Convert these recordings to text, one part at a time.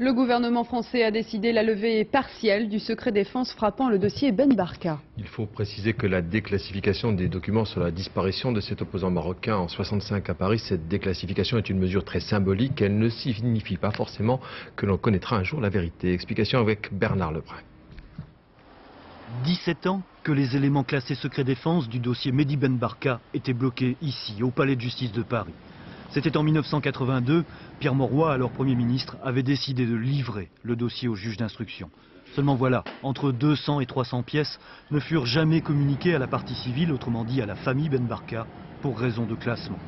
Le gouvernement français a décidé la levée partielle du secret défense frappant le dossier Ben Barka. Il faut préciser que la déclassification des documents sur la disparition de cet opposant marocain en 65 à Paris, cette déclassification est une mesure très symbolique. Elle ne signifie pas forcément que l'on connaîtra un jour la vérité. Explication avec Bernard Lebrun. 17 ans que les éléments classés secret défense du dossier Mehdi Ben Barka étaient bloqués ici, au palais de justice de Paris. C'était en 1982, Pierre Morroy, alors Premier ministre, avait décidé de livrer le dossier au juge d'instruction. Seulement voilà, entre 200 et 300 pièces ne furent jamais communiquées à la partie civile, autrement dit à la famille Ben Barka, pour raison de classement.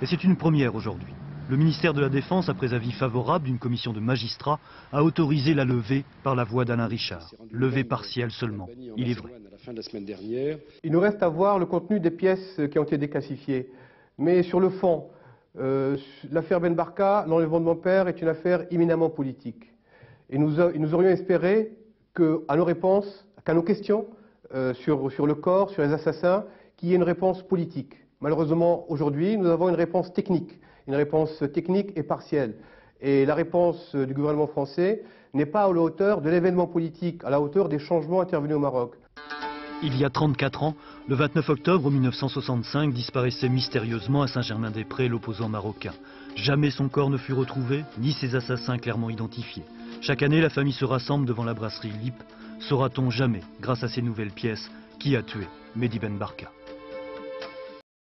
Et c'est une première aujourd'hui. Le ministère de la Défense, après avis favorable d'une commission de magistrats, a autorisé la levée par la voix d'Alain Richard. Levée partielle seulement, il est vrai. Il nous reste à voir le contenu des pièces qui ont été déclassifiées. Mais sur le fond... l'affaire Ben Barka, l'enlèvement de mon père, est une affaire éminemment politique. Et nous aurions espéré qu'à nos réponses, qu'à nos questions sur le corps, sur les assassins, qu'il y ait une réponse politique. Malheureusement, aujourd'hui, nous avons une réponse technique et partielle. Et la réponse du gouvernement français n'est pas à la hauteur de l'événement politique, à la hauteur des changements intervenus au Maroc. Il y a 34 ans, le 29 octobre 1965, disparaissait mystérieusement à Saint-Germain-des-Prés l'opposant marocain. Jamais son corps ne fut retrouvé, ni ses assassins clairement identifiés. Chaque année, la famille se rassemble devant la brasserie Lip. Saura-t-on jamais, grâce à ces nouvelles pièces, qui a tué Mehdi Ben Barka?